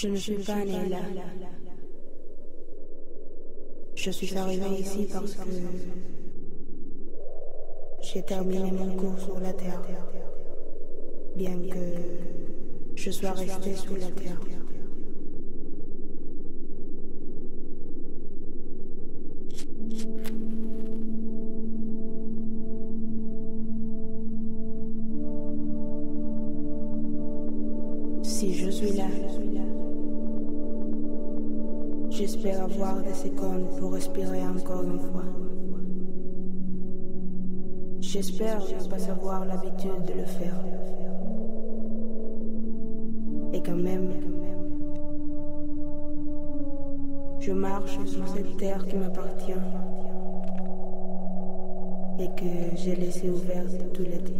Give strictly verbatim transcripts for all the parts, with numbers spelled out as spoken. Je ne suis pas née là. Je suis arrivée ici parce que j'ai terminé mon cours sur la Terre, bien que je sois restée sous la Terre. Si je suis là, j'espère avoir des secondes pour respirer encore une fois. J'espère ne pas avoir l'habitude de le faire. Et quand même, je marche sur cette terre qui m'appartient et que j'ai laissée ouverte tout l'été.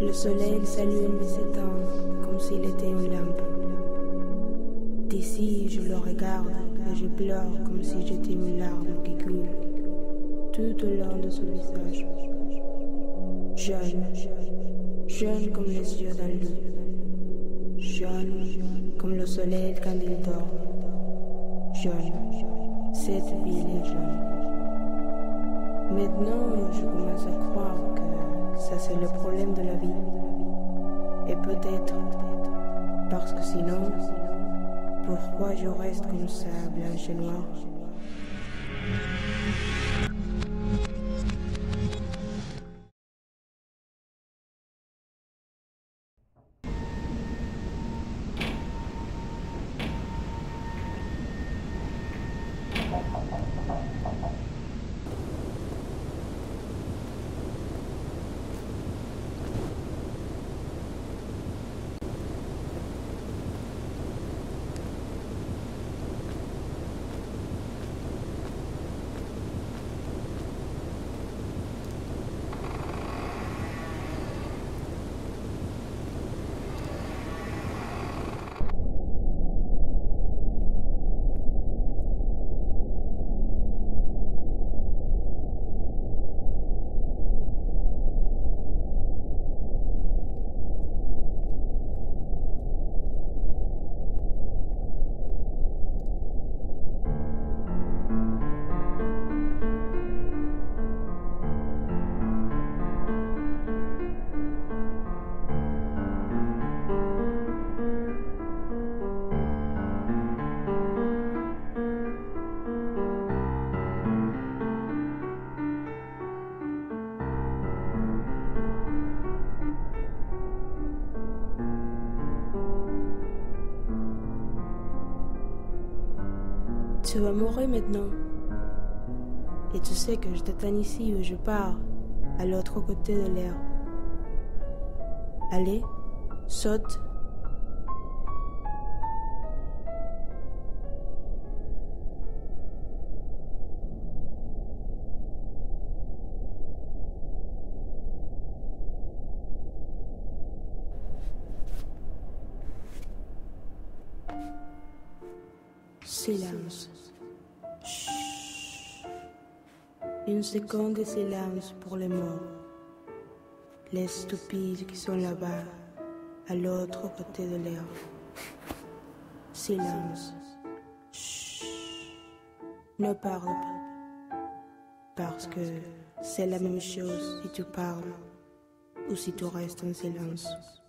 Le soleil s'allume et s'éteint comme s'il était une lampe. D'ici, je le regarde et je pleure comme si j'étais une larme qui coule tout au long de son visage. Jaune, jaune comme les yeux d'un loup, jaune comme le soleil quand il dort, jaune, cette ville est jaune. Maintenant, je commence à croire que ça c'est le problème de la vie. Et peut-être, parce que sinon, pourquoi je reste comme ça, blanche et noire? Tu vas mourir maintenant. Et tu sais que je t'attends ici où je pars, à l'autre côté de l'air. Allez, saute. Silence. Chut. Une seconde de silence pour les morts, les stupides qui sont là-bas, à l'autre côté de l'air. Silence. Chut. Ne parle pas, parce que c'est la même chose si tu parles ou si tu restes en silence.